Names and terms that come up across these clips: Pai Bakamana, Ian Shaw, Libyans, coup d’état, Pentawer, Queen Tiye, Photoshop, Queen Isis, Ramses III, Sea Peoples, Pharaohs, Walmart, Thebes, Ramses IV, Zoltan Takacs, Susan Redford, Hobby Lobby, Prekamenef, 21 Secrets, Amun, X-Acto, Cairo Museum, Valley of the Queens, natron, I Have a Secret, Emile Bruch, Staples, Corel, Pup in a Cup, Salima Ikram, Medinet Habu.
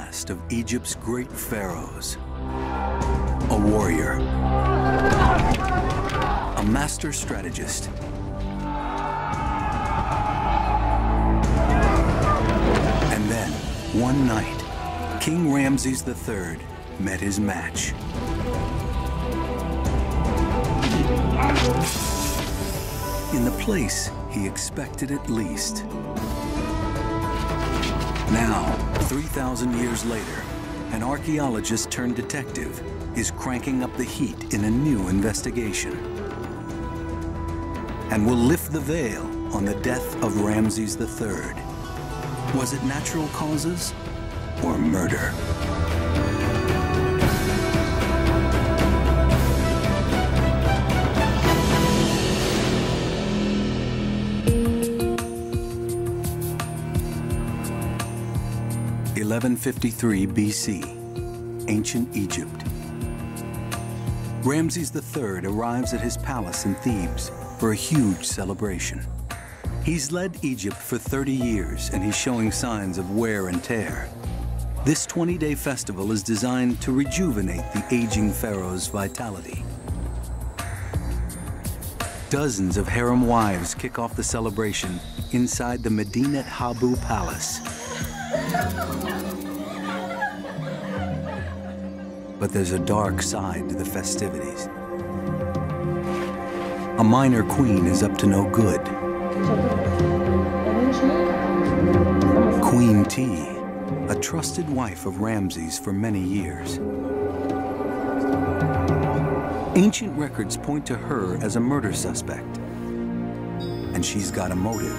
last of Egypt's great pharaohs. A warrior, a master strategist, and then, one night, King Ramses III met his match. In the place he expected at least. Now, 3,000 years later, an archaeologist turned detective is cranking up the heat in a new investigation and will lift the veil on the death of Ramses III. Was it natural causes or murder? In 1153 BC, ancient Egypt. Ramses III arrives at his palace in Thebes for a huge celebration. He's led Egypt for 30 years and he's showing signs of wear and tear. This 20-day festival is designed to rejuvenate the aging pharaoh's vitality. Dozens of harem wives kick off the celebration inside the Medinet Habu palace. But there's a dark side to the festivities. A minor queen is up to no good. Queen Tiye, a trusted wife of Ramses for many years. Ancient records point to her as a murder suspect, and she's got a motive.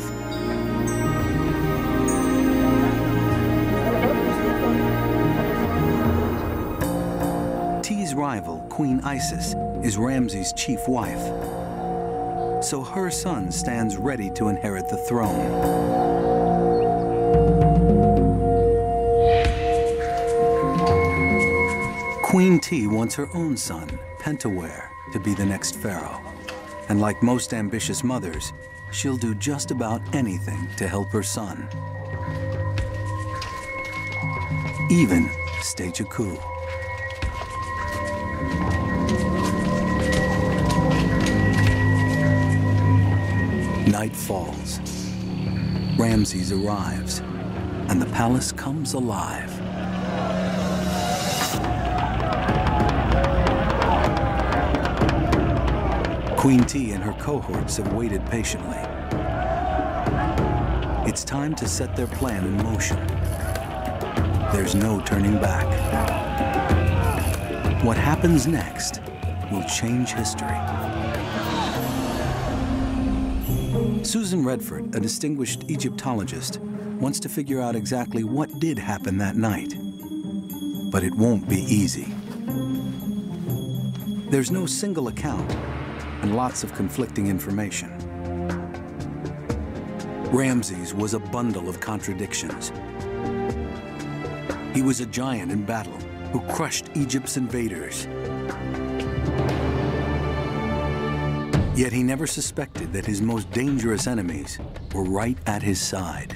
Tiye's rival, Queen Isis, is Ramses' chief wife. So her son stands ready to inherit the throne. Queen Tiye wants her own son, Pentawer, to be the next pharaoh. And like most ambitious mothers, she'll do just about anything to help her son. Even stage a coup. Night falls, Ramses arrives, and the palace comes alive. Queen Tiye and her cohorts have waited patiently. It's time to set their plan in motion. There's no turning back. What happens next will change history. Susan Redford, a distinguished Egyptologist, wants to figure out exactly what did happen that night. But it won't be easy. There's no single account and lots of conflicting information. Ramses was a bundle of contradictions. He was a giant in battle who crushed Egypt's invaders. Yet he never suspected that his most dangerous enemies were right at his side.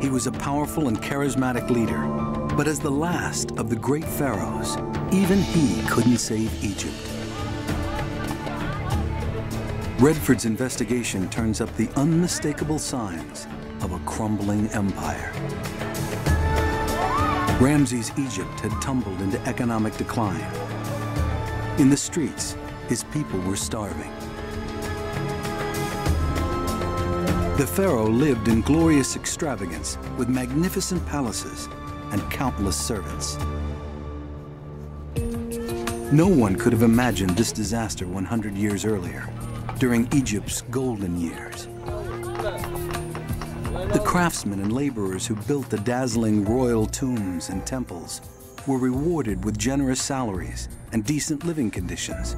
He was a powerful and charismatic leader, but as the last of the great pharaohs, even he couldn't save Egypt. Redford's investigation turns up the unmistakable signs of a crumbling empire. Ramses' Egypt had tumbled into economic decline. In the streets, his people were starving. The pharaoh lived in glorious extravagance with magnificent palaces and countless servants. No one could have imagined this disaster 100 years earlier, during Egypt's golden years. The craftsmen and laborers who built the dazzling royal tombs and temples were rewarded with generous salaries and decent living conditions.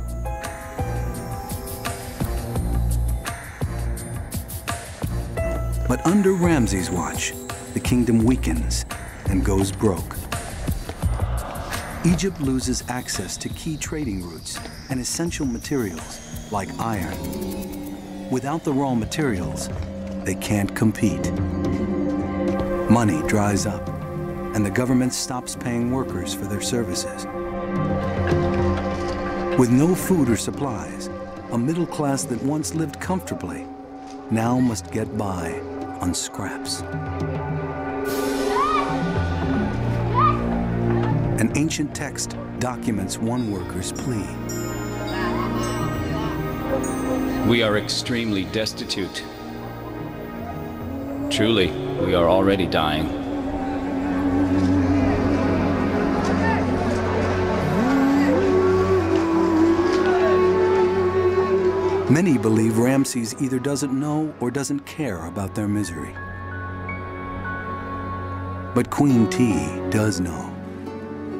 But under Ramses' watch, the kingdom weakens and goes broke. Egypt loses access to key trading routes and essential materials like iron. Without the raw materials, they can't compete. Money dries up, and the government stops paying workers for their services. With no food or supplies, a middle class that once lived comfortably now must get by on scraps. An ancient text documents one worker's plea. We are extremely destitute. Truly, we are already dying. Many believe Ramses either doesn't know or doesn't care about their misery. But Queen Tiye does know,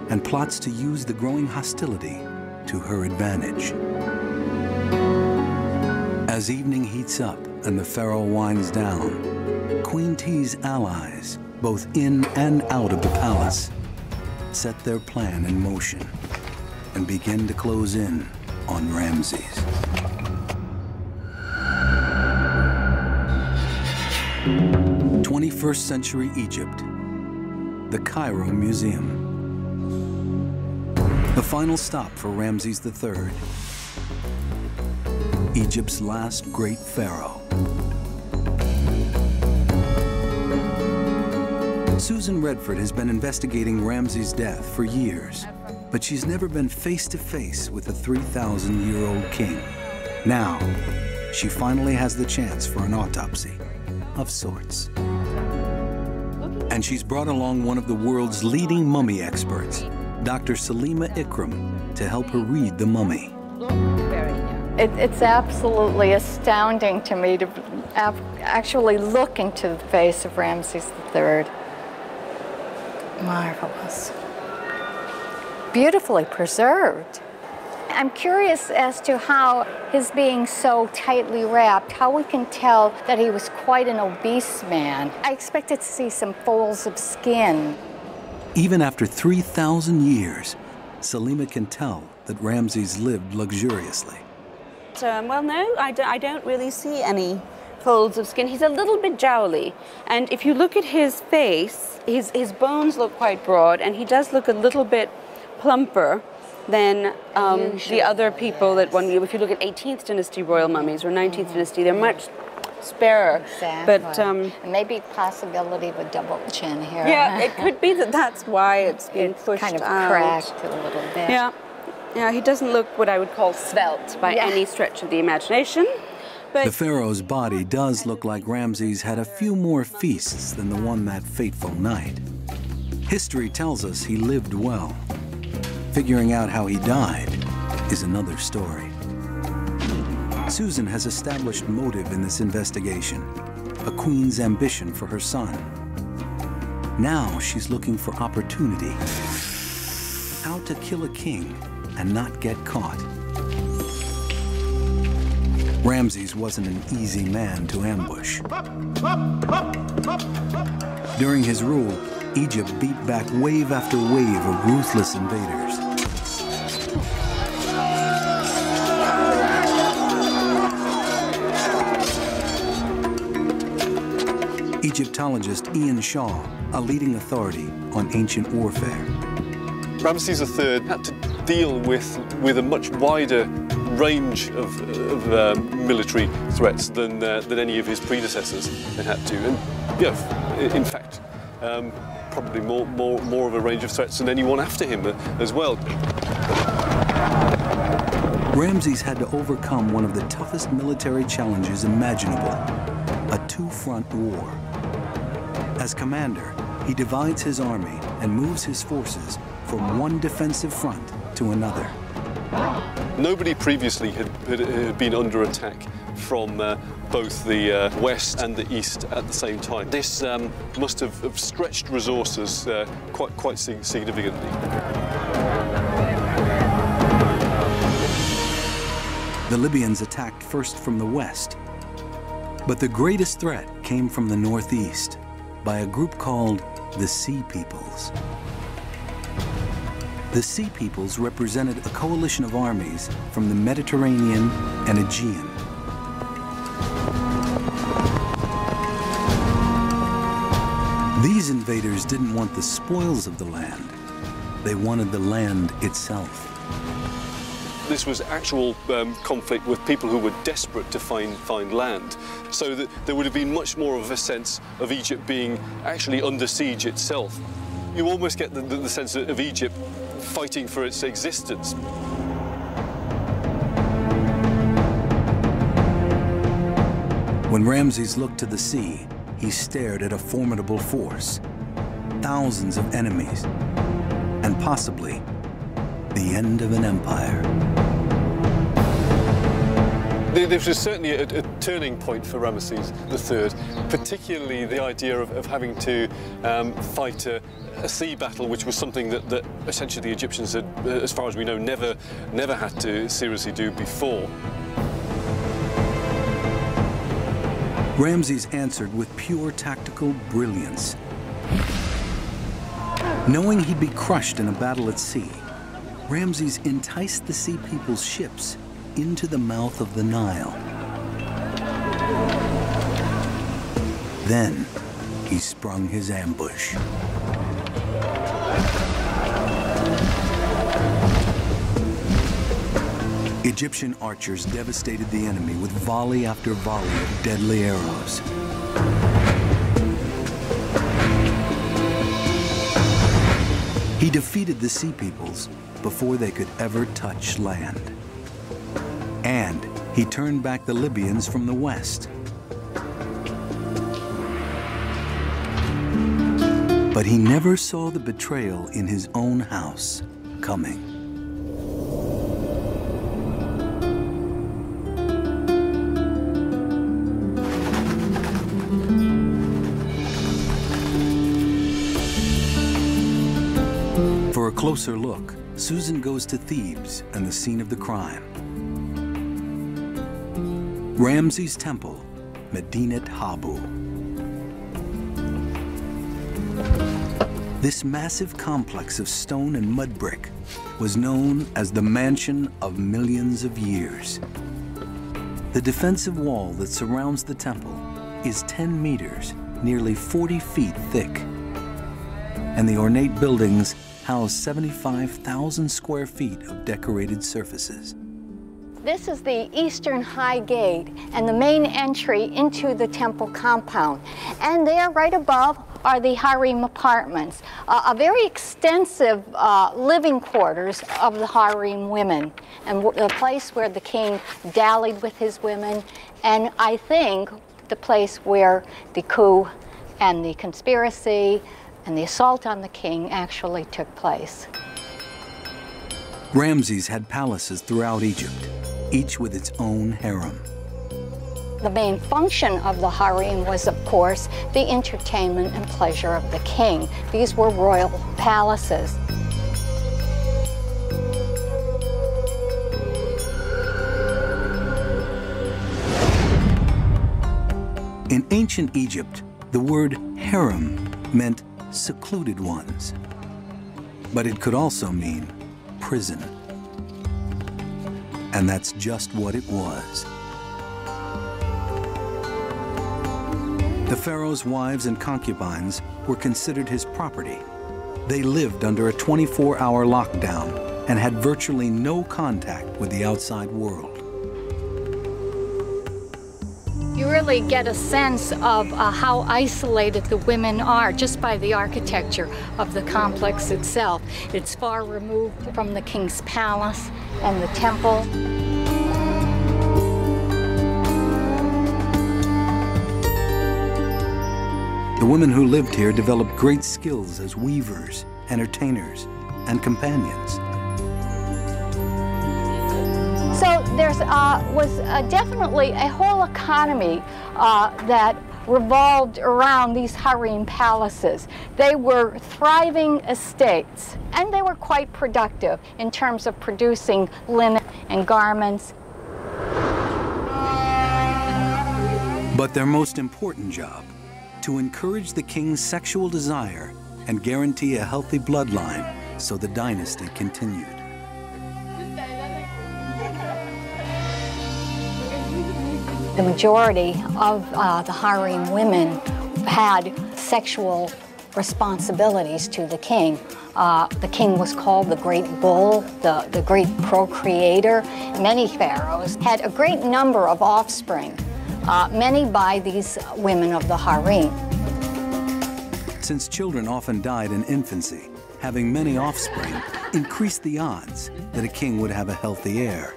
and plots to use the growing hostility to her advantage. As evening heats up and the pharaoh winds down, Queen Tiye's allies, both in and out of the palace, set their plan in motion and begin to close in on Ramses. First century Egypt, the Cairo Museum. The final stop for Ramses III, Egypt's last great pharaoh. Susan Redford has been investigating Ramses' death for years, but she's never been face to face with a 3,000-year-old king. Now, she finally has the chance for an autopsy of sorts. And she's brought along one of the world's leading mummy experts, Dr. Salima Ikram, to help her read the mummy. It's absolutely astounding to me to actually look into the face of Ramses III. Marvelous. Beautifully preserved. I'm curious as to how his being so tightly wrapped, how we can tell that he was quite an obese man. I expected to see some folds of skin. Even after 3,000 years, Salima can tell that Ramses lived luxuriously. Well, no, I don't really see any folds of skin. He's a little bit jowly, and if you look at his face, his bones look quite broad, and he does look a little bit plumper than the other people that one, if you look at 18th dynasty royal mummies or 19th dynasty, they're much sparer. Exactly. But maybe possibility of a double chin here. Yeah, it could be that that's why it's been pushed out. Kind of cracked a little bit. Yeah. Yeah, he doesn't look what I would call svelte by any stretch of the imagination. But the pharaoh's body does look like Ramses had a few more feasts than the one that fateful night. History tells us he lived well. Figuring out how he died is another story. Susan has established motive in this investigation, a queen's ambition for her son. Now she's looking for opportunity. How to kill a king and not get caught. Ramses wasn't an easy man to ambush. During his rule, Egypt beat back wave after wave of ruthless invaders. Egyptologist Ian Shaw, a leading authority on ancient warfare. Ramses III had to deal with a much wider range of military threats than any of his predecessors had had to. And yeah, in fact, probably more of a range of threats than anyone after him as well. Ramses had to overcome one of the toughest military challenges imaginable, a two-front war. As commander, he divides his army and moves his forces from one defensive front to another. Nobody previously had been under attack from both the west and the east at the same time. This must have stretched resources quite significantly. The Libyans attacked first from the west, but the greatest threat came from the northeast by a group called the Sea Peoples. The Sea Peoples represented a coalition of armies from the Mediterranean and Aegean. invaders didn't want the spoils of the land. They wanted the land itself. This was actual conflict with people who were desperate to find land. So that there would have been much more of a sense of Egypt being actually under siege itself. You almost get the sense of Egypt fighting for its existence. When Ramses looked to the sea, he stared at a formidable force, thousands of enemies, and possibly the end of an empire. This was certainly a turning point for Ramses III, particularly the idea of having to fight a sea battle, which was something that essentially the Egyptians had, as far as we know, never had to seriously do before. Ramses answered with pure tactical brilliance. Knowing he'd be crushed in a battle at sea, Ramses enticed the Sea People's ships into the mouth of the Nile. Then he sprung his ambush. Egyptian archers devastated the enemy with volley after volley of deadly arrows. He defeated the Sea Peoples before they could ever touch land. And he turned back the Libyans from the west. But he never saw the betrayal in his own house coming. For a closer look, Susan goes to Thebes and the scene of the crime. Ramses' temple, Medinet Habu. This massive complex of stone and mud brick was known as the mansion of millions of years. The defensive wall that surrounds the temple is 10 meters, nearly 40 feet thick. And the ornate buildings house 75,000 square feet of decorated surfaces. This is the eastern high gate and the main entry into the temple compound. And there, right above, are the harem apartments, a very extensive living quarters of the harem women, and the place where the king dallied with his women, and I think the place where the coup and the conspiracy and the assault on the king actually took place. Ramses had palaces throughout Egypt, each with its own harem. The main function of the harem was, of course, the entertainment and pleasure of the king. These were royal palaces. In ancient Egypt, the word harem meant secluded ones, but it could also mean prison. And that's just what it was. The pharaoh's wives and concubines were considered his property. They lived under a 24-hour lockdown and had virtually no contact with the outside world. You really get a sense of how isolated the women are just by the architecture of the complex itself. It's far removed from the king's palace and the temple. The women who lived here developed great skills as weavers, entertainers, and companions. So there was definitely a whole economy that revolved around these harem palaces. They were thriving estates, and they were quite productive in terms of producing linen and garments. But their most important job, to encourage the king's sexual desire and guarantee a healthy bloodline so the dynasty continued. The majority of the harem women had sexual responsibilities to the king. The king was called the Great Bull, the Great Procreator. Many pharaohs had a great number of offspring, many by these women of the harem. Since children often died in infancy, having many offspring increased the odds that a king would have a healthy heir.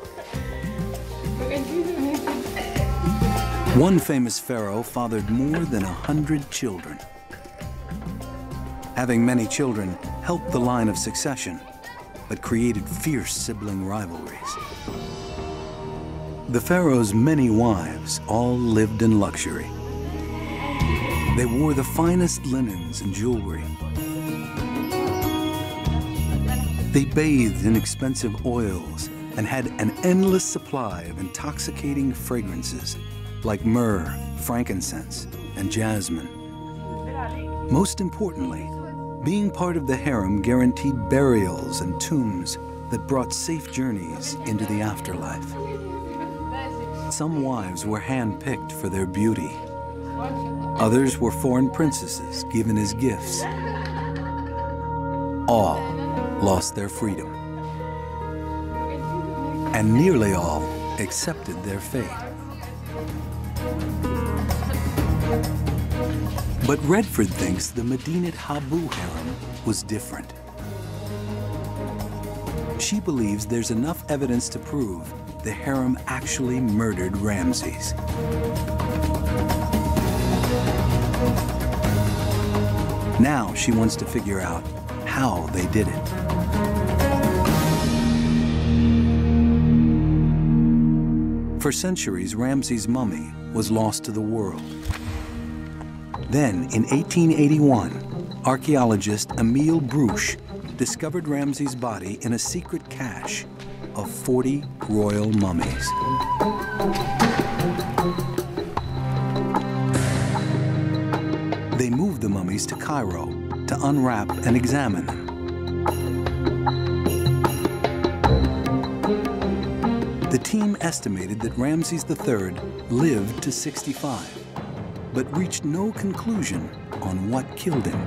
One famous pharaoh fathered more than 100 children. Having many children helped the line of succession, but created fierce sibling rivalries. The pharaoh's many wives all lived in luxury. They wore the finest linens and jewelry. They bathed in expensive oils and had an endless supply of intoxicating fragrances like myrrh, frankincense, and jasmine. Most importantly, being part of the harem guaranteed burials and tombs that brought safe journeys into the afterlife. Some wives were hand-picked for their beauty. Others were foreign princesses given as gifts. All lost their freedom. And nearly all accepted their fate. But Redford thinks the Medinet Habu harem was different. She believes there's enough evidence to prove the harem actually murdered Ramses. Now she wants to figure out how they did it. For centuries, Ramses' mummy was lost to the world. Then, in 1881, archaeologist Emile Bruch discovered Ramses' body in a secret cache of 40 royal mummies. They moved the mummies to Cairo to unwrap and examine them. The team estimated that Ramses III lived to 65, but reached no conclusion on what killed him.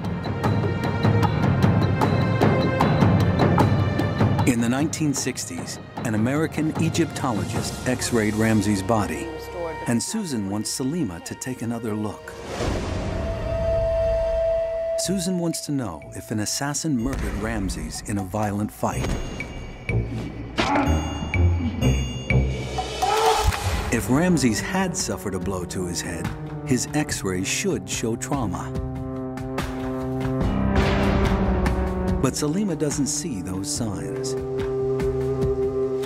In the 1960s, an American Egyptologist x-rayed Ramses' body, and Susan wants Salima to take another look. Susan wants to know if an assassin murdered Ramses in a violent fight. If Ramses had suffered a blow to his head, his x-rays should show trauma. But Salima doesn't see those signs.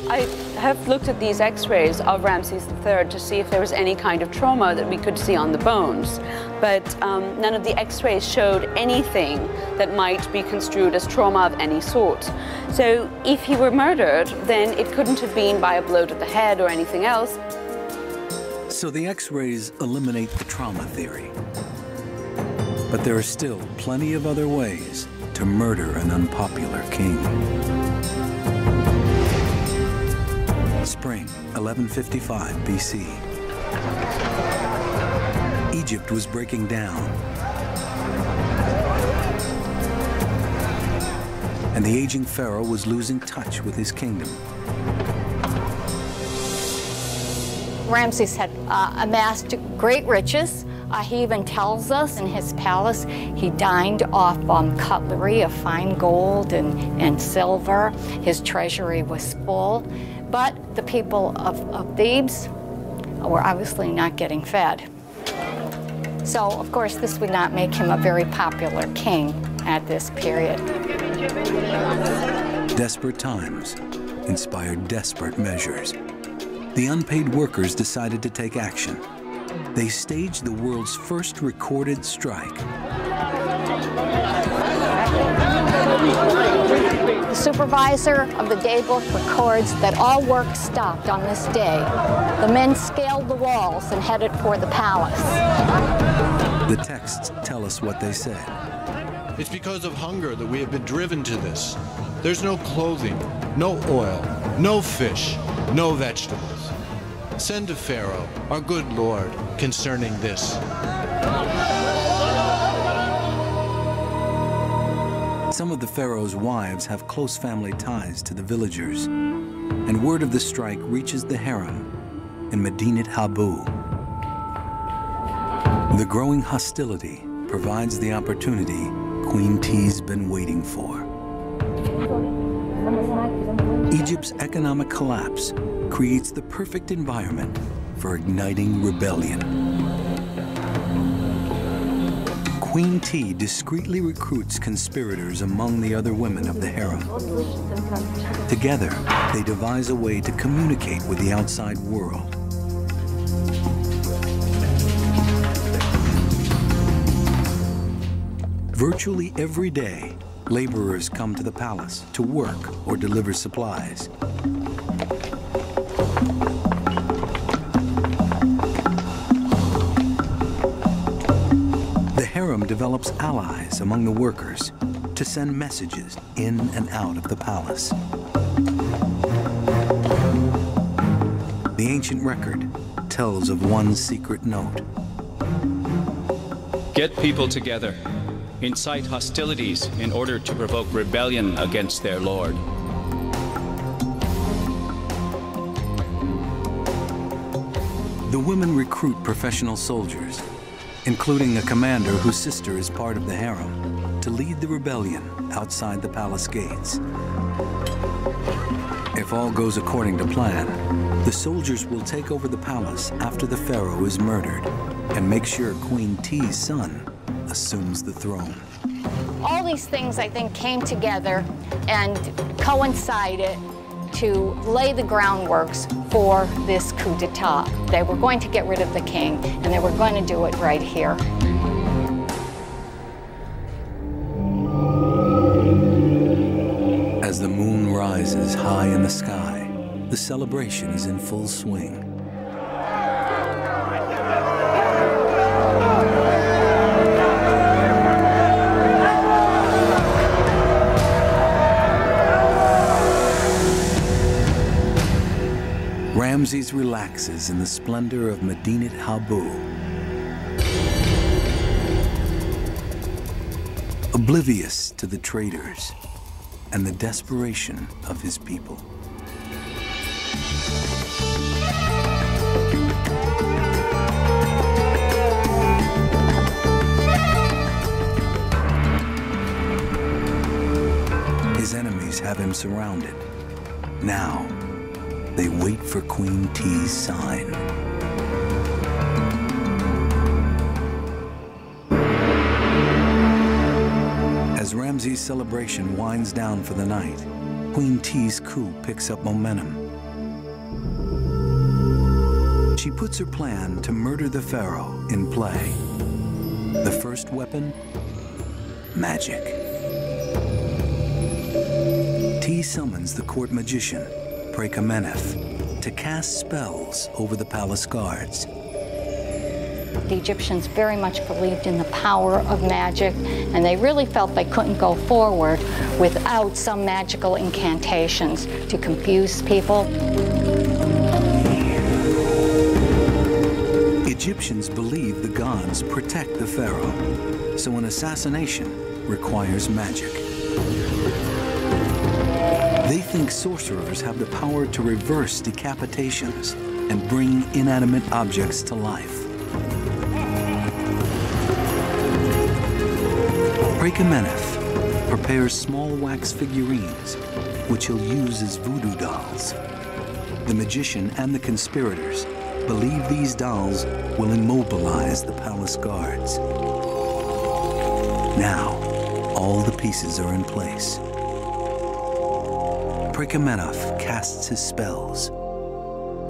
I have looked at these x-rays of Ramses III to see if there was any kind of trauma that we could see on the bones. But none of the x-rays showed anything that might be construed as trauma of any sort. So if he were murdered, then it couldn't have been by a blow to the head or anything else. So the x-rays eliminate the trauma theory. But there are still plenty of other ways to murder an unpopular king. Spring, 1155 BC. Egypt was breaking down. And the aging pharaoh was losing touch with his kingdom. Ramses had amassed great riches. He even tells us in his palace he dined off cutlery of fine gold and silver. His treasury was full. But the people of Thebes were obviously not getting fed. So, of course, this would not make him a very popular king at this period. Desperate times inspired desperate measures. The unpaid workers decided to take action. They staged the world's first recorded strike. The supervisor of the daybook records that all work stopped on this day. The men scaled the walls and headed for the palace. The texts tell us what they said. It's because of hunger that we have been driven to this. There's no clothing, no oil, no fish, no vegetables. Send to Pharaoh, our good Lord, concerning this. Some of the pharaoh's wives have close family ties to the villagers, and word of the strike reaches the harem in Medinet Habu. The growing hostility provides the opportunity Queen Tiye's been waiting for. Egypt's economic collapse creates the perfect environment for igniting rebellion. Queen Tiye discreetly recruits conspirators among the other women of the harem. Together, they devise a way to communicate with the outside world. Virtually every day, laborers come to the palace to work or deliver supplies. The harem develops allies among the workers to send messages in and out of the palace. The ancient record tells of one secret note. Get people together. Incite hostilities in order to provoke rebellion against their lord. The women recruit professional soldiers, including a commander whose sister is part of the harem, to lead the rebellion outside the palace gates. If all goes according to plan, the soldiers will take over the palace after the pharaoh is murdered and make sure Queen Tiye's son assumes the throne. All these things, I think, came together and coincided to lay the groundworks for this coup d'etat. They were going to get rid of the king, and they were going to do it right here. As the moon rises high in the sky, the celebration is in full swing. Ramses relaxes in the splendor of Medinet Habu, oblivious to the traitors and the desperation of his people. His enemies have him surrounded. Now, they wait for Queen Tiye's sign. As Ramses' celebration winds down for the night, Queen Tiye's coup picks up momentum. She puts her plan to murder the pharaoh in play. The first weapon? Magic. Tiye summons the court magician, Prekamenef, to cast spells over the palace guards. The Egyptians very much believed in the power of magic, and they really felt they couldn't go forward without some magical incantations to confuse people. Egyptians believe the gods protect the pharaoh, so an assassination requires magic. They think sorcerers have the power to reverse decapitations and bring inanimate objects to life. Prekamenef prepares small wax figurines, which he'll use as voodoo dolls. The magician and the conspirators believe these dolls will immobilize the palace guards. Now, all the pieces are in place. Prekamenef casts his spells.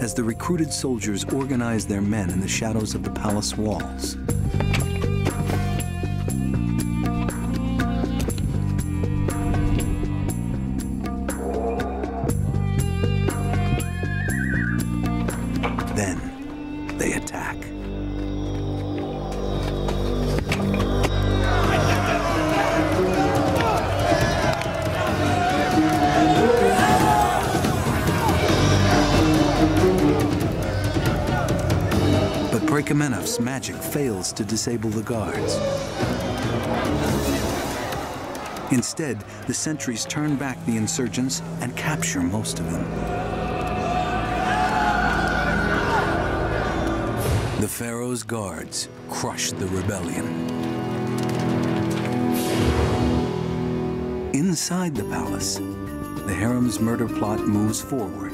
As the recruited soldiers organize their men in the shadows of the palace walls, then they attack. Prekamenef's magic fails to disable the guards. Instead, the sentries turn back the insurgents and capture most of them. The pharaoh's guards crush the rebellion. Inside the palace, the harem's murder plot moves forward,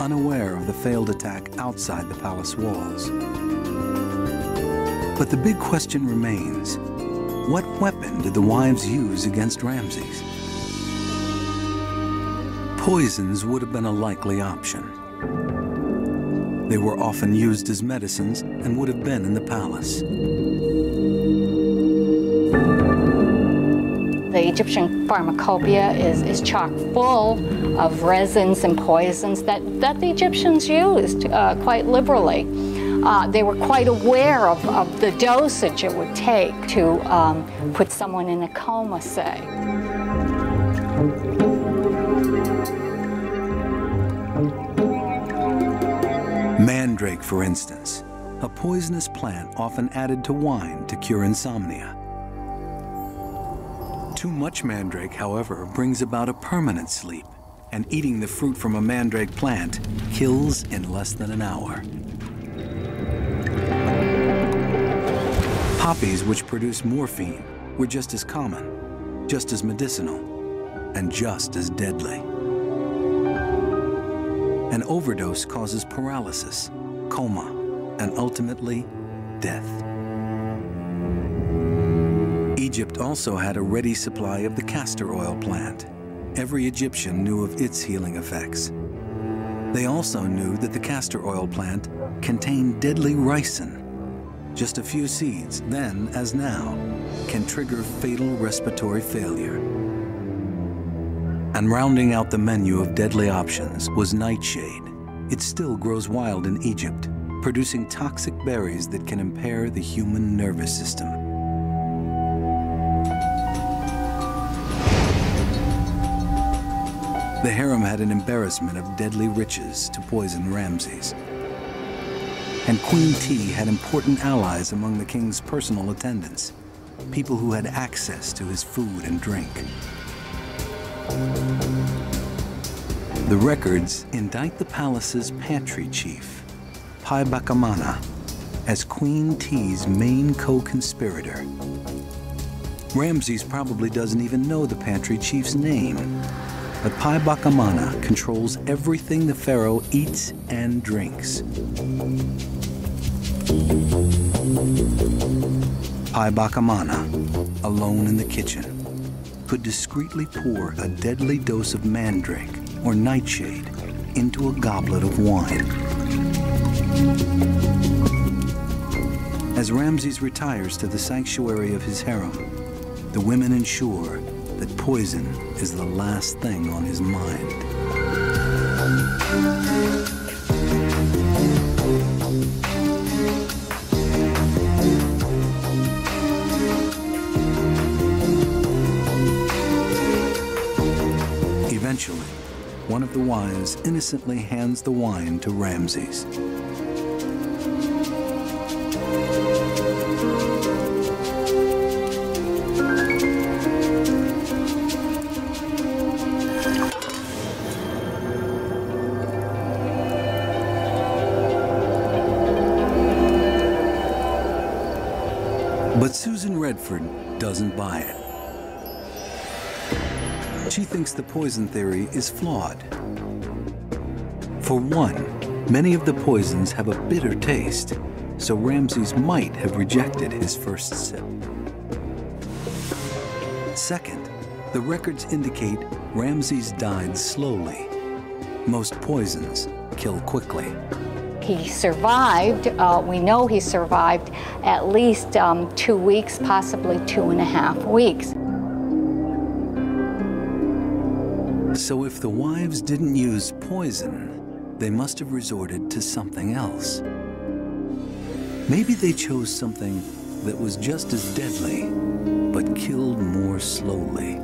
unaware of the failed attack outside the palace walls. But the big question remains, what weapon did the wives use against Ramses? Poisons would have been a likely option. They were often used as medicines and would have been in the palace. The Egyptian pharmacopoeia is chock full of resins and poisons that the Egyptians used quite liberally. They were quite aware of the dosage it would take to put someone in a coma, say. Mandrake, for instance, a poisonous plant often added to wine to cure insomnia. Too much mandrake, however, brings about a permanent sleep, and eating the fruit from a mandrake plant kills in less than an hour. Poppies, which produce morphine, were just as common, just as medicinal, and just as deadly. An overdose causes paralysis, coma, and ultimately, death. Egypt also had a ready supply of the castor oil plant. Every Egyptian knew of its healing effects. They also knew that the castor oil plant contained deadly ricin. Just a few seeds, then as now, can trigger fatal respiratory failure. And rounding out the menu of deadly options was nightshade. It still grows wild in Egypt, producing toxic berries that can impair the human nervous system. The harem had an embarrassment of deadly riches to poison Ramses. And Queen Tiye had important allies among the king's personal attendants, people who had access to his food and drink. The records indict the palace's pantry chief, Pai Bakamana, as Queen Tiye's main co-conspirator. Ramses probably doesn't even know the pantry chief's name. But Pai Bakamana controls everything the pharaoh eats and drinks. Pai Bakamana, alone in the kitchen, could discreetly pour a deadly dose of mandrake or nightshade into a goblet of wine. As Ramses retires to the sanctuary of his harem, the women ensure that poison is the last thing on his mind. Eventually, one of the wives innocently hands the wine to Ramses. But Susan Redford doesn't buy it. She thinks the poison theory is flawed. For one, many of the poisons have a bitter taste, so Ramses might have rejected his first sip. Second, the records indicate Ramses died slowly. Most poisons kill quickly. He survived, we know he survived at least 2 weeks, possibly 2.5 weeks. So if the wives didn't use poison, they must have resorted to something else. Maybe they chose something that was just as deadly, but killed more slowly.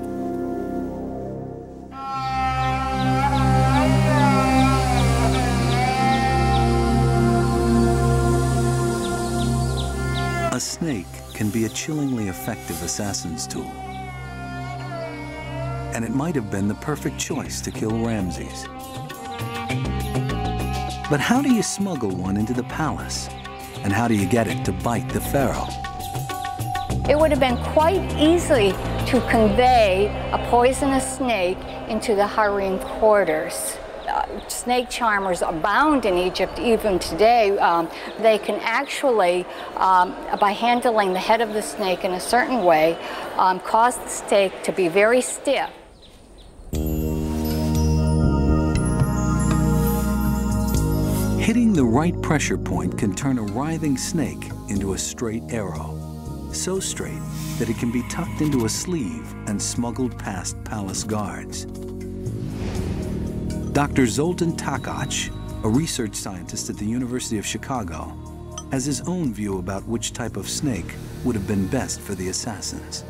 A snake can be a chillingly effective assassin's tool. and it might have been the perfect choice to kill Ramses. But how do you smuggle one into the palace? And how do you get it to bite the pharaoh? It would have been quite easy to convey a poisonous snake into the harem quarters. Snake charmers abound in Egypt even today. They can actually, by handling the head of the snake in a certain way, cause the snake to be very stiff. Hitting the right pressure point can turn a writhing snake into a straight arrow, so straight that it can be tucked into a sleeve and smuggled past palace guards. Dr. Zoltan Takacs, a research scientist at the University of Chicago, has his own view about which type of snake would have been best for the assassins.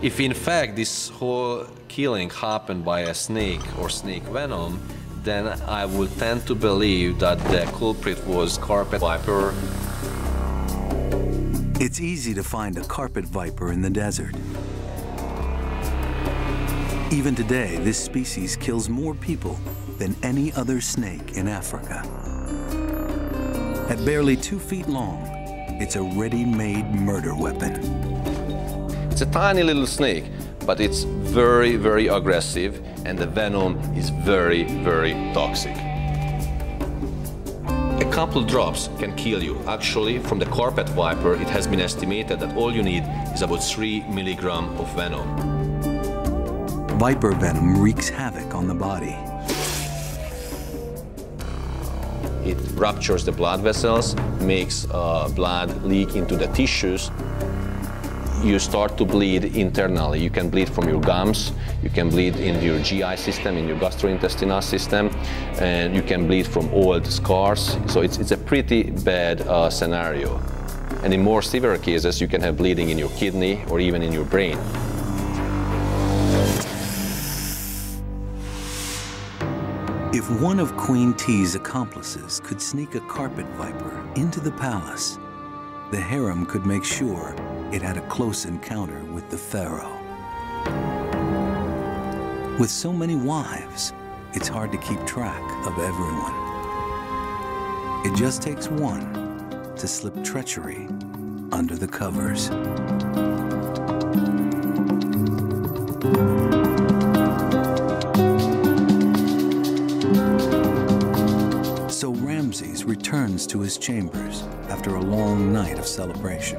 If in fact this whole killing happened by a snake or snake venom, then I would tend to believe that the culprit was carpet viper. It's easy to find a carpet viper in the desert. Even today, this species kills more people than any other snake in Africa. At barely 2 feet long, it's a ready-made murder weapon. It's a tiny little snake, but it's very, very aggressive, and the venom is very, very toxic. A couple drops can kill you. Actually, from the carpet viper, it has been estimated that all you need is about 3 milligrams of venom. Viper venom wreaks havoc on the body. It ruptures the blood vessels, makes blood leak into the tissues. You start to bleed internally. You can bleed from your gums, you can bleed in your GI system, in your gastrointestinal system, and you can bleed from old scars. So it's a pretty bad scenario. And in more severe cases, you can have bleeding in your kidney or even in your brain. If one of Queen Tiye's accomplices could sneak a carpet viper into the palace, the harem could make sure it had a close encounter with the pharaoh. With so many wives, it's hard to keep track of everyone. It just takes one to slip treachery under the covers. Returns to his chambers after a long night of celebration.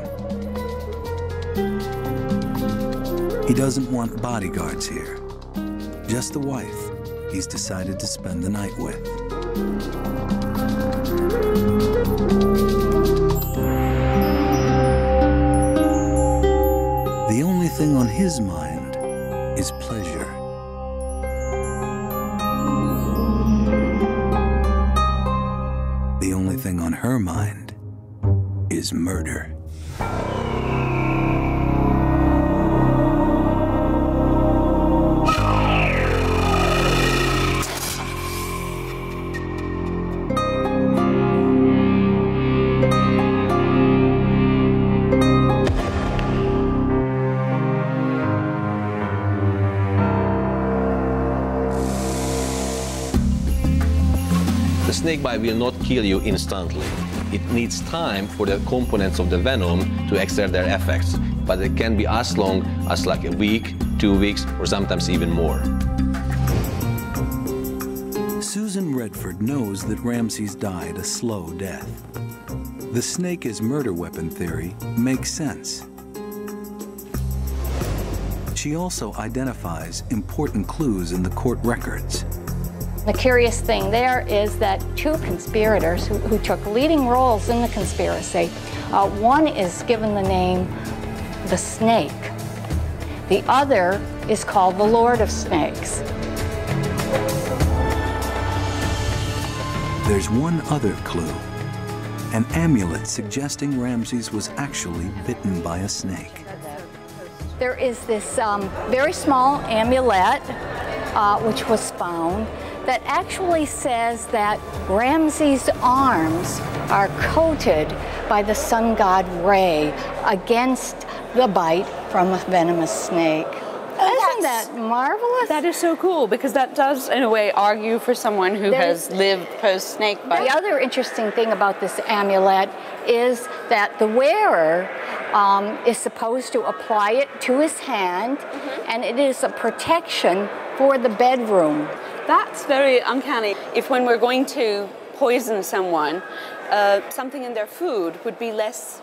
He doesn't want bodyguards here, just the wife he's decided to spend the night with. The only thing on his mind is pleasure. On her mind is murder. Snakebite will not kill you instantly. It needs time for the components of the venom to exert their effects, but it can be as long as like a week, 2 weeks, or sometimes even more. Susan Redford knows that Ramses died a slow death. The snake as murder weapon theory makes sense. She also identifies important clues in the court records. The curious thing there is that two conspirators who took leading roles in the conspiracy, one is given the name the Snake. The other is called the Lord of Snakes. There's one other clue, an amulet suggesting Ramses was actually bitten by a snake. There is this very small amulet which was found that actually says that Ramses' arms are coated by the sun god Re against the bite from a venomous snake. Isn't Isn't that marvelous? That is so cool, because that does, in a way, argue for someone who has lived post-snake bite. The other interesting thing about this amulet is that the wearer is supposed to apply it to his hand, and it is a protection for the bedroom. That's very uncanny. If when we're going to poison someone, something in their food would be less,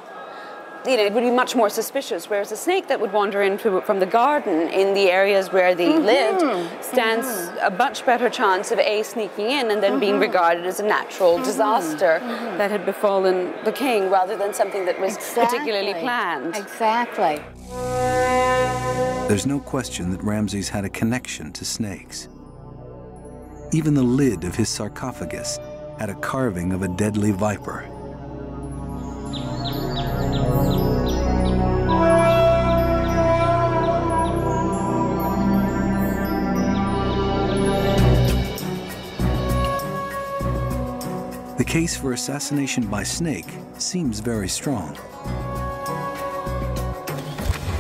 you know, it would be much more suspicious, whereas a snake that would wander in from the garden in the areas where they lived stands a much better chance of A, sneaking in and then being regarded as a natural disaster that had befallen the king, rather than something that was particularly planned. Exactly. There's no question that Ramses had a connection to snakes. Even the lid of his sarcophagus had a carving of a deadly viper. The case for assassination by snake seems very strong.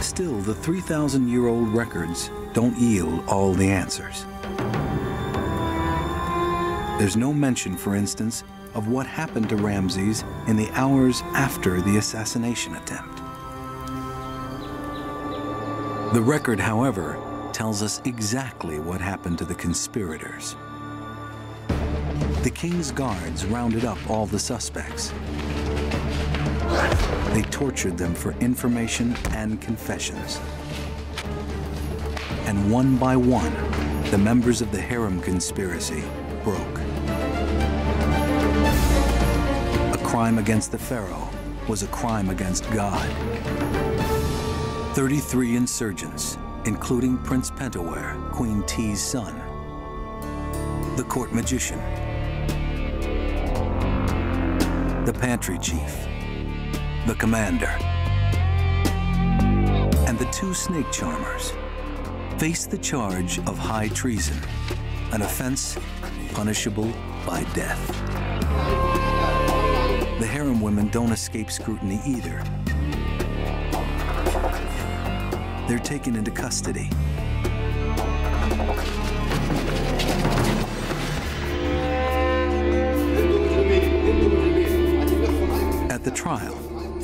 Still, the 3,000-year-old records don't yield all the answers. There's no mention, for instance, of what happened to Ramses in the hours after the assassination attempt. The record, however, tells us exactly what happened to the conspirators. The king's guards rounded up all the suspects. They tortured them for information and confessions. And one by one, the members of the harem conspiracy broke. A crime against the pharaoh was a crime against God. 33 insurgents, including Prince Pentawer, Queen Tiye's son, the court magician, the pantry chief, the commander, and the two snake charmers faced the charge of high treason, an offense punishable by death. The harem women don't escape scrutiny either. They're taken into custody. At the trial,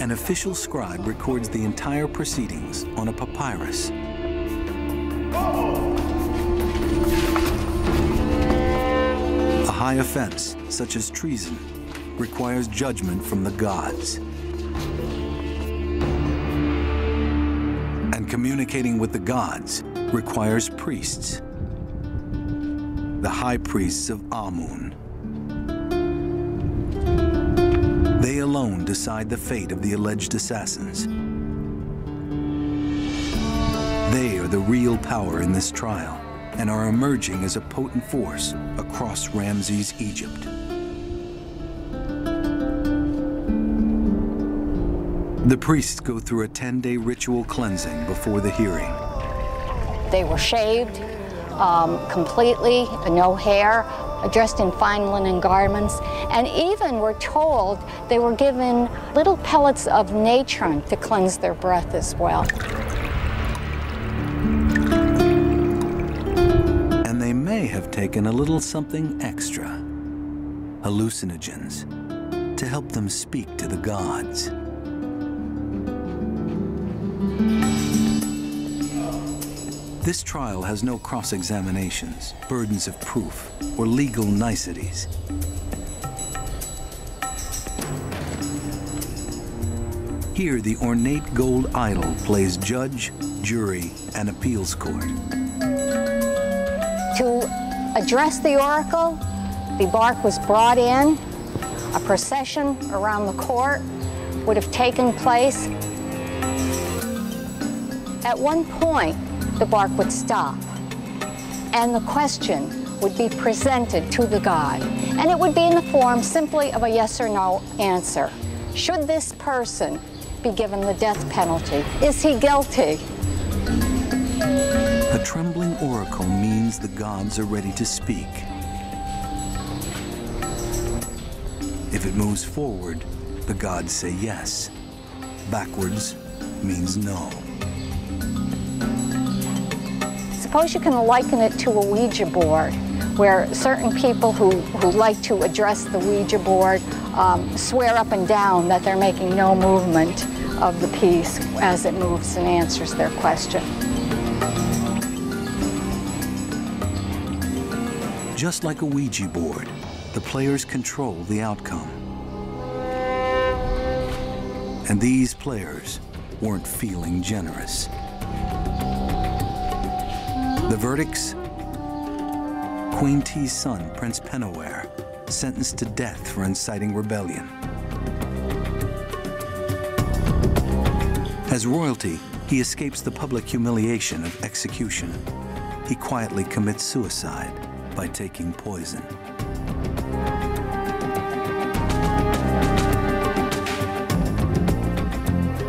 an official scribe records the entire proceedings on a papyrus. A high offense, such as treason, requires judgment from the gods. And communicating with the gods requires priests, the high priests of Amun. They alone decide the fate of the alleged assassins. They are the real power in this trial and are emerging as a potent force across Ramses' Egypt. The priests go through a 10-day ritual cleansing before the hearing. They were shaved completely, no hair, dressed in fine linen garments, and even, we're told, they were given little pellets of natron to cleanse their breath as well. And they may have taken a little something extra, hallucinogens, to help them speak to the gods. This trial has no cross-examinations, burdens of proof, or legal niceties. Here, the ornate gold idol plays judge, jury, and appeals court. To address the oracle, the bark was brought in. A procession around the court would have taken place. At one point, the bark would stop, and the question would be presented to the god, and it would be in the form simply of a yes or no answer. Should this person be given the death penalty? Is he guilty? A trembling oracle means the gods are ready to speak. If it moves forward, the gods say yes. Backwards means no. suppose you can liken it to a Ouija board, where certain people who like to address the Ouija board swear up and down that they're making no movement of the piece as it moves and answers their question. Just like a Ouija board, the players control the outcome. And these players weren't feeling generous. The verdicts? Queen Tiye's son, Prince Pentawer, sentenced to death for inciting rebellion. As royalty, he escapes the public humiliation of execution. He quietly commits suicide by taking poison.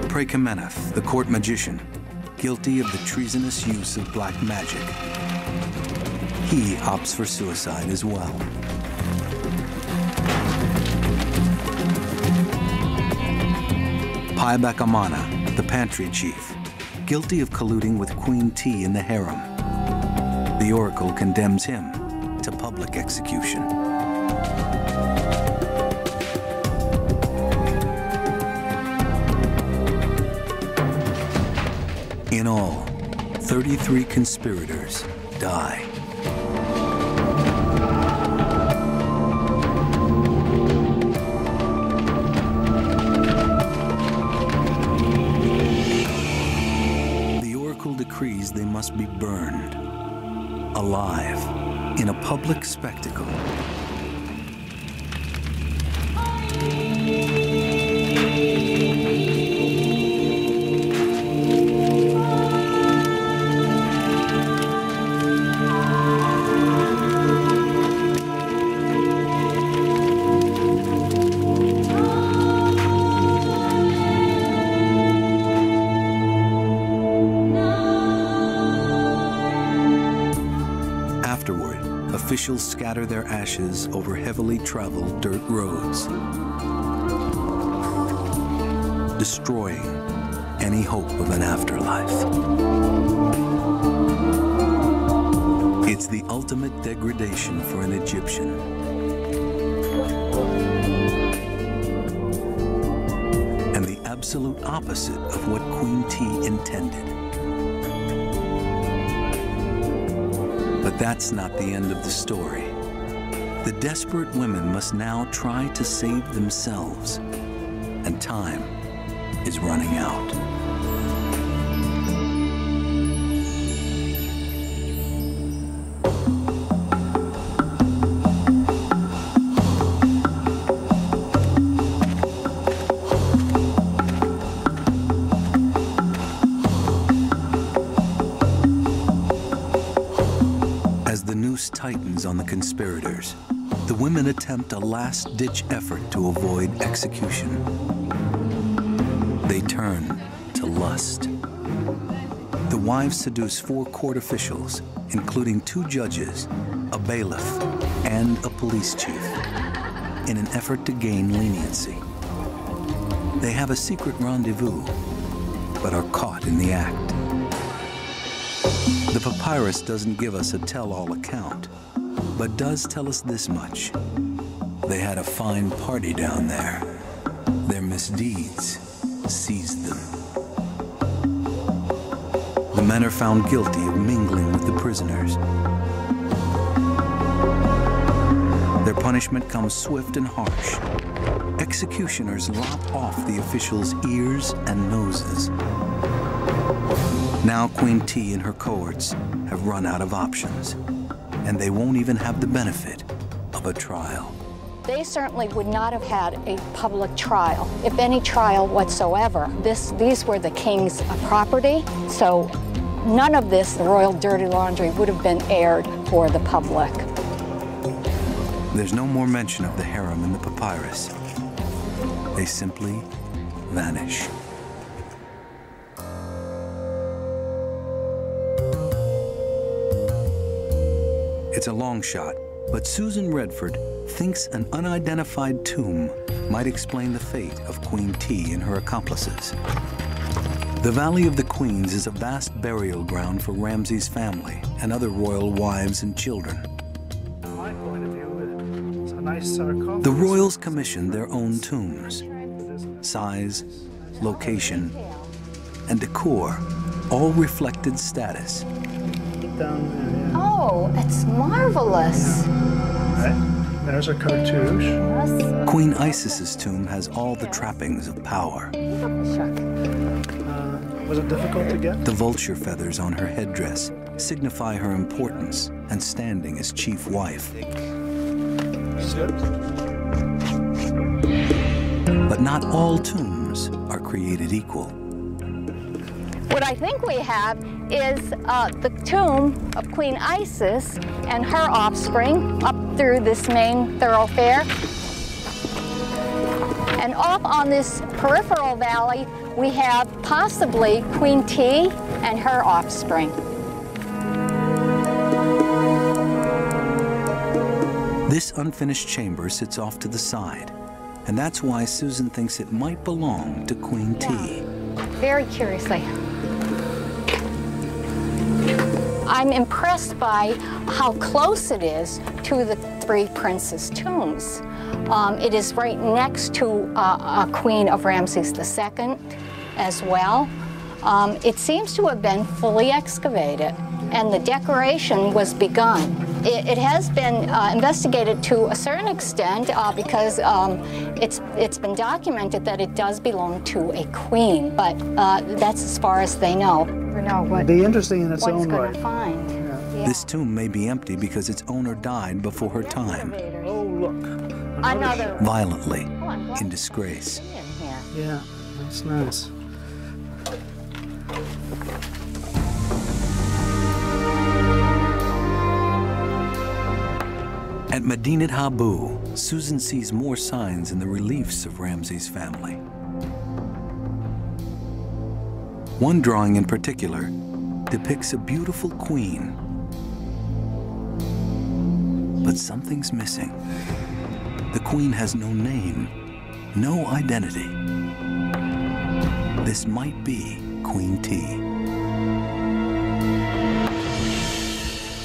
Prekamenef, the court magician, guilty of the treasonous use of black magic. He opts for suicide as well. Pai Bakamana, the pantry chief, guilty of colluding with Queen Tiye in the harem. The oracle condemns him to public execution. In all, 33 conspirators die. The oracle decrees they must be burned, alive, in a public spectacle. Officials scatter their ashes over heavily traveled dirt roads, destroying any hope of an afterlife. It's the ultimate degradation for an Egyptian. And the absolute opposite of what Queen Tiye intended. But that's not the end of the story. The desperate women must now try to save themselves, and time is running out. Tightens on the conspirators, the women attempt a last-ditch effort to avoid execution. They turn to lust. The wives seduce 4 court officials, including 2 judges, a bailiff, and a police chief, in an effort to gain leniency. They have a secret rendezvous, but are caught in the act. The papyrus doesn't give us a tell-all account, but does tell us this much. They had a fine party down there. Their misdeeds seized them. The men are found guilty of mingling with the prisoners. Their punishment comes swift and harsh. Executioners lop off the officials' ears and noses. Now Queen Tiye and her cohorts have run out of options, and they won't even have the benefit of a trial. They certainly would not have had a public trial, if any trial whatsoever. These were the king's property, so none of this, the royal dirty laundry, would have been aired for the public. There's no more mention of the harem in the papyrus. They simply vanish. It's a long shot, but Susan Redford thinks an unidentified tomb might explain the fate of Queen Tiye and her accomplices. The Valley of the Queens is a vast burial ground for Ramses' family and other royal wives and children. From my point of view, it's a nice sarcophagus. The royals commissioned their own tombs. Size, location, and decor all reflected status. Oh, it's marvelous. Right. There's a cartouche. Queen Isis's tomb has all the trappings of power. Was it difficult to get? The vulture feathers on her headdress signify her importance and standing as chief wife. But not all tombs are created equal. What I think we have is the tomb of Queen Isis and her offspring up through this main thoroughfare. And off on this peripheral valley, we have possibly Queen Tiye and her offspring. This unfinished chamber sits off to the side, and that's why Susan thinks it might belong to Queen Tiye. Very curiously. I'm impressed by how close it is to the three princes' tombs. It is right next to a queen of Ramses II as well. It seems to have been fully excavated, and the decoration was begun. It has been investigated to a certain extent because it's been documented that it does belong to a queen, but that's as far as they know. We know what be interesting in its own right. Find. Yeah. Yeah. This tomb may be empty because its owner died before her time. Oh, look. Another. Violently, in disgrace. Yeah, that's nice. At Medinet Habu, Susan sees more signs in the reliefs of Ramses' family. One drawing in particular depicts a beautiful queen, but something's missing. The queen has no name, no identity. This might be Queen Tiye.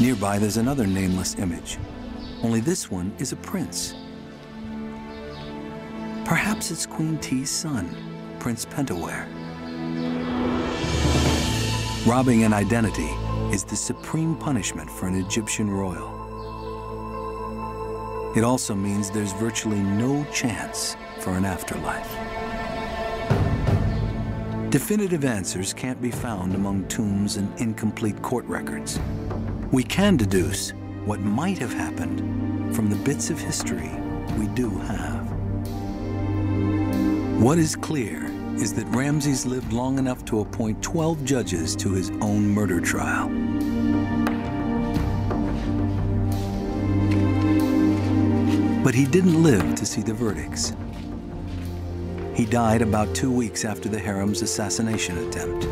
Nearby, there's another nameless image, only this one is a prince. Perhaps it's Queen Tiye's son, Prince Pentawer. Robbing an identity is the supreme punishment for an Egyptian royal. It also means there's virtually no chance for an afterlife. Definitive answers can't be found among tombs and incomplete court records. We can deduce what might have happened from the bits of history we do have. What is clear is that Ramses lived long enough to appoint 12 judges to his own murder trial. But he didn't live to see the verdicts. He died about 2 weeks after the harem's assassination attempt.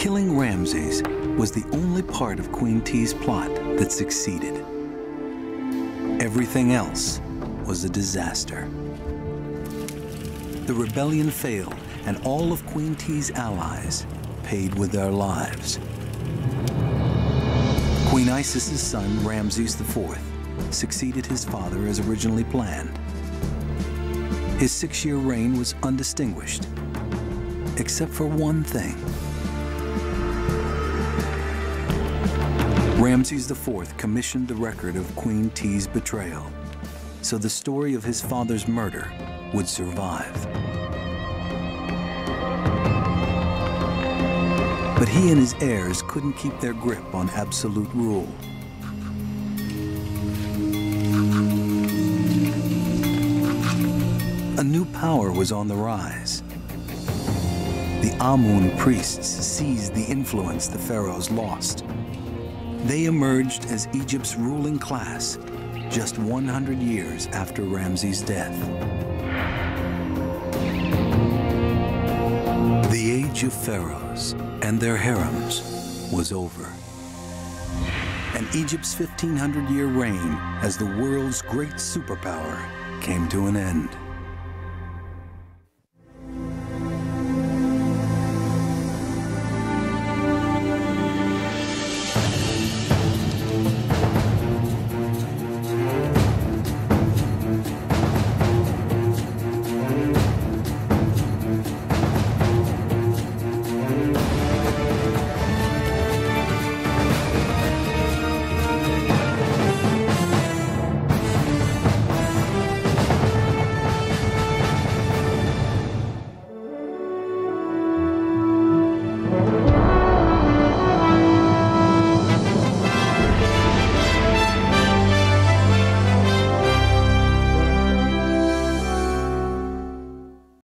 Killing Ramses was the only part of Queen Tiye's plot that succeeded. Everything else was a disaster. The rebellion failed, and all of Queen Tiye's allies paid with their lives. Queen Isis's son, Ramses IV, succeeded his father as originally planned. His 6-year reign was undistinguished, except for one thing. Ramses IV commissioned the record of Queen Tiye's betrayal, so the story of his father's murder would survive. But he and his heirs couldn't keep their grip on absolute rule. A new power was on the rise. The Amun priests seized the influence the pharaohs lost. They emerged as Egypt's ruling class just 100 years after Ramses' death. The age of pharaohs and their harems was over. And Egypt's 1,500-year reign as the world's great superpower came to an end.